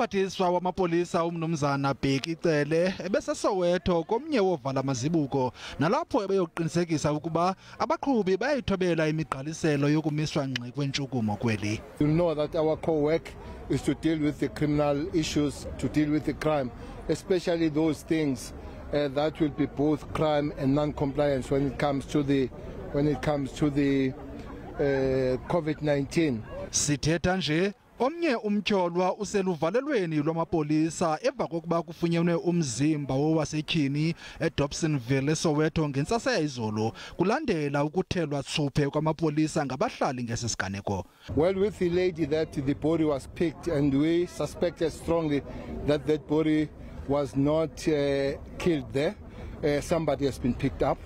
Umphathiswa wamapolisa uMnumzana Bheki Cele ebese Soweto komnye wovala amazibuko nalapho ebeyoqinisekisa ukuba abaqhubi bayithobela imigqaliselo yokumiswa ngqi kwentshukumo kweli. You know that our core work is to deal with the criminal issues, to deal with the crime, especially those things that will be both crime and non-compliance when it comes to the COVID-19. Sithetha nje omnye umtyholwa useluvalelweni lwamapolisa emva kokuba kufunyenwe umzimba owasetyhini eDobsonville eSoweto ngentsasa yezolo kulandela ukuthelwa tsuphe kwamapolisa ngabahlali ngesisiganeko. Well, with the lady that the body was picked and we suspected strongly that that body was not killed there. Somebody has been picked up.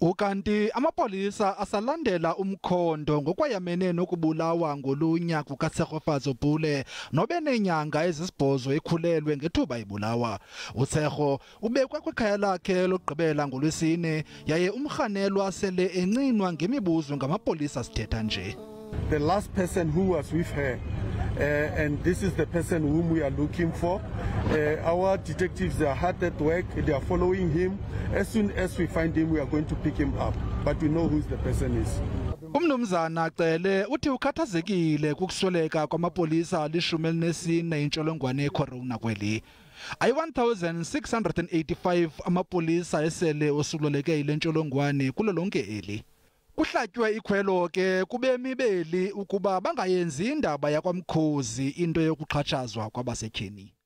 Ukanti amapolisa asalandela umkhondo ngokwayamene nokubulawa ngolunya kukaTserhofatso Pule nobenenyanga ezisibhozo ekhulelwe ngethuba ibulawa. UTserho ubekwe kwikhaya lakhe lokugqibela ngolwesine yaye umrhanelwa sele encinwa ngemibuzo ngamapolisa sithetha nje. The last person who was with her and this is the person whom we are looking for. Our detectives are hard at work, they are following him. As soon as we find him, we are going to pick him up. But we know who the person is. UMnumzana Cele uthi ukhathazekile kukusweleka kwamapolisa alishumi elinesine intsholongwane yecorona kweli. Ayi-1,685 amapolisa esele osuleleke yile ntsholongwane kulo lonke eli. Kuhlatywe ikhwelo ke kubemibeli ukuba bangayenzi indaba yakwamkhozi into yokuxhatshazwa kwabasetyhini.